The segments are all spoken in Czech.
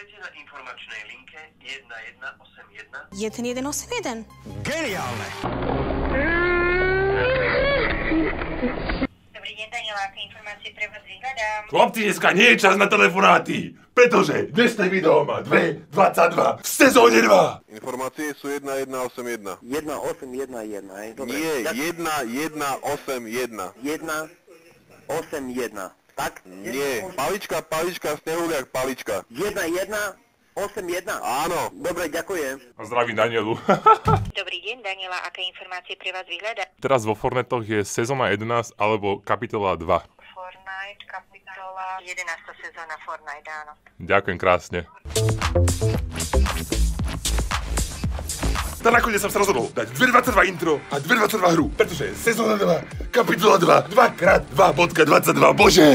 Vítajte na informačnej linke 1181. 1181. Geniálne! Dobrý deň, Daniela, aké informácie pre vás vyhľadám? Chlapci, dneska nie je čas na telefonáty, pretože dnešné video má 2.22 v sezóne 2. Informácie sú 1181. 1811, hej? Dobre. Nie, 1181. 1181. Tak? Nie, palička, snehuliak, palička. 1181? Áno. Dobre, ďakujem. A zdravím Danielu. Dobrý deň, Daniela, aké informácie pre vás vyhľadá? Teraz vo Fortnite je sezóna 11 alebo kapitola 2. Fortnite, kapitola 11. sezóna Fortnite, áno. Ďakujem krásne. Tak nakoniec som sa rozhodol dať 2.22 intro a 2.22 hru, pretože sezóna 2, kapitola 2, 2x2.22, bože!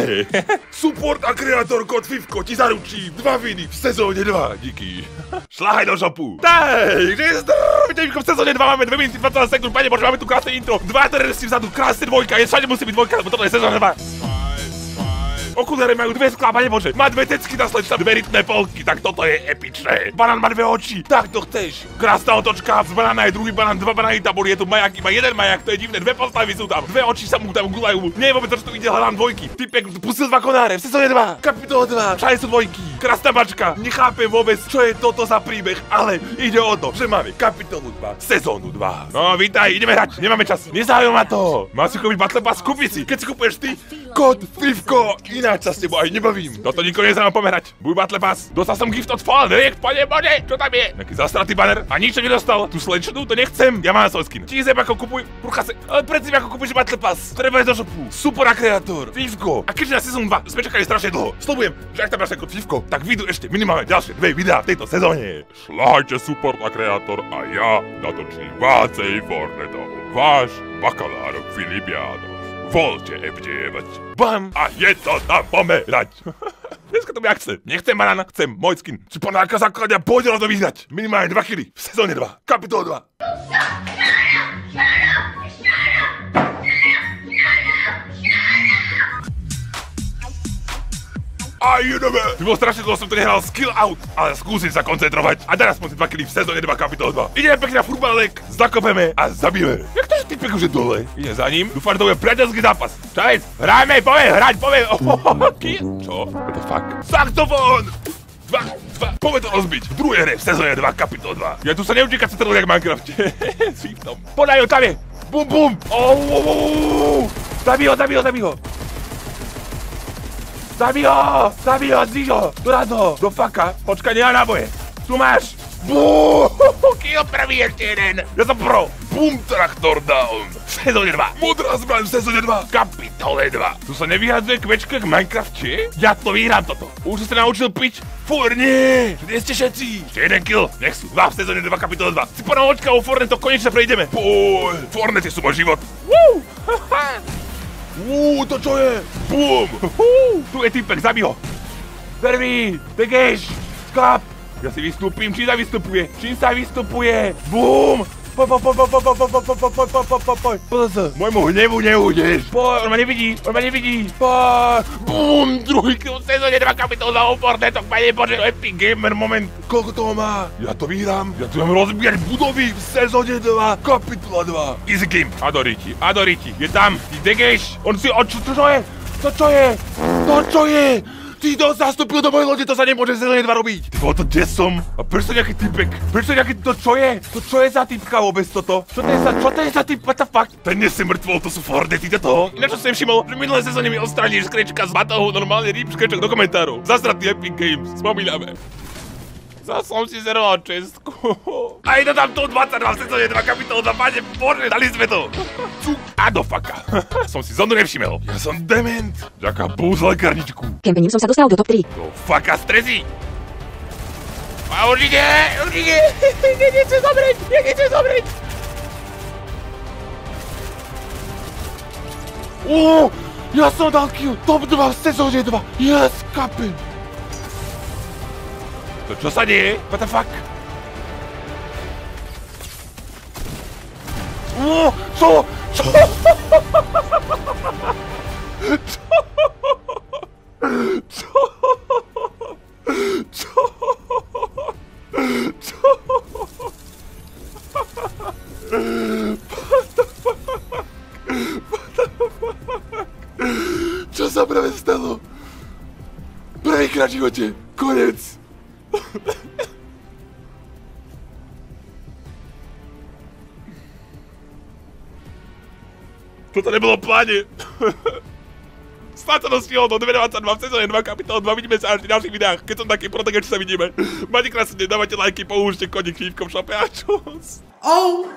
Support a kreator kód FiFqo ti zaručí 2 viny v sezóne 2, díky. Šláhaj do šopu. Tak, že zdravím, v sezóne 2 máme 2 minúty 20 sekúnd, pane bože, máme tu krásne intro, 2 teroristi vzadu, krásne dvojka, je všade musí byť dvojka, lebo toto je sezóna 2. Okuliare majú dve sklá, pane bože, má dve tecky naslečná, dve rytné polky, tak toto je epičné. Banán má dve oči, tak to chceš. Krásna otočka, z banána je druhý banán, dva banány tam boli, je tu maják, iba jeden maják, to je divné, dve postavy sú tam, dve oči sa mu tam gulajú, nie je vôbec to, čo tu ide, hľadám dvojky, typek pustil dva konáre, v sezóne 2, kapitola 2, všade sú dvojky, krásna mačka, nechápem vôbec, čo je toto za príbeh, ale ide o to, že máme kapitolu 2, sezónu 2. No vítaj, ideme hrať, nemáme čas, nezaujíma to, má si kúpiť Battle Pass, kúpi si, keď si kúpuješ ty, kód FiFqo, ináč sa s tebou aj nebavím, toto nikoho nezaujíma pomerať, buď Battle Pass, dostal som gift od Fallen Riek, pane bože, čo tam je, nejaký zastratý banner. A nič nedostal, tú slečnú to nechcem, ja mám svoj skin. Čiže ako kupuj, prúcha se, ale predtým ako kúpiš Battle Pass, treba ísť do shopu, Support a kreator, FiFqo. A keďže na sezónu 2 sme čakali strašne dlho, slúbujem, že ak tam dáš ako FiFqo, tak vyjdú ešte minimálne ďalšie dve videá v tejto sezóne. Šľahajte Support a kreator a ja natočím vácej Fortniteov, váš bakalár Filip Jáno. Volte FD9, bam, a je to tam pomerať. Dneska to mi akce. Nechcem banana, chcem môj skin. Či panáka základňa pôjde na to vyhnať. Minimálne 2 kg. V sezóne 2. Kapitol 2. A ideme! Ty bol strašne dlho, som to nehral skill out, ale skúsim sa koncentrovať. A teraz sme si 2 kg v sezóne 2 kapitol 2. Ideme pekne na furbálek, zakopeme a zabijeme. Jak to, že typek už je dole? Idem za ním, dúfam, že to bude priateľský zápas. Čajec, hrajme, poviem, hrať, poviem, Čo? What the fuck? Saxofón! 2, 2, poďme to rozbiť. V druhej hre v sezóne 2 kapitol 2. Ja tu sa neučím, keď sa trvali jak Minecraft. Svípnom. Podaj ho, tam je! Bum, bum! Zabij ho! Zabij ho, zdíš ho, dorad ho, do faka, počkaj, nemám náboje, tu máš, buuuu, kill prvý ešte jeden, ja som pro, boom, traktor down, v sezóne 2, modrá zbraň v sezóne 2, kapitole 2, tu sa nevyhadzuje kvečka k Minecrafte, ja to vyhrám toto, už si sa naučil piť, Fortnite, kde ste všetci, ešte jeden kill, nech sú, 2 v sezóne 2, kapitole 2, si poďme očka o Fortnite, to konečne prejdeme, boj, Fortnite sú môj život, wuu, haha. To čo je? Bum! Tu je typek, zabij ho! Prvý! Degeš! Sklap! Ja si vystúpim, čím sa vystupuje? Bum! Poj! Môjmu hnevu neújdeš! Poj, on ma nevidí! Poj! Bum! Druhý kill v sezóne 2 kapitol za Fortniteok, pane bože, Epic Gamer, moment! Koľko toho má? Ja to vyhrám! Ja tu mám rozbíjať budovy v sezóne 2 kapitola 2! Easy game! Adoriti! Je tam! Ty degeš! On si oču... To čo je? Ty to zastúpil do mojej lode, to sa nemôže v sezóne 2 robiť! Ty bol to desom? A prečo nejaký typek? To čo je? To čo je za typka vôbec toto? Čo to je za typ? What the fuck? Ten nesie mŕtvol, to sú Fortnite, ty toho? Ináč som si všimol, že minulé sezóne mi odstrániš skrečka z batohu, normálne rýb skrečok do komentárov. Zasratý Epic Games, spomíname. Zas som si zeroval Česku. A je to tam to 22 v sezóne 2 kapitol 2, pane bože, dali sme to. Cuk a do faka. Som si zonu nevšimel. Ja som dement. Ďaká búz lekarničku. Kempením som sa dostal do top 3. Do faka stresí. A určite. Nechcem zomrieť. Ja som dal kill. Top 2 v sezóne 2. Yes, kapen. To čo sa deje? What the fuck? Čo? sa práve stalo? Prvýkrát v živote. Konec. Toto nebolo pláne. Snad sa dostihol do 2022 v sezóne 2 kapitol 2. Vidíme sa až v ďalších videách. Keď som taký proto, keď sa vidíme. Máte krásne, dávajte lajky, použite kódik FiFqo v šope a čos. Oh!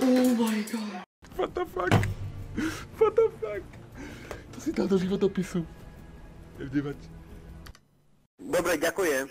Oh my god. What the fuck? What the fuck? To si dal do životopisu. Nevdívať. Dobre, ďakujem.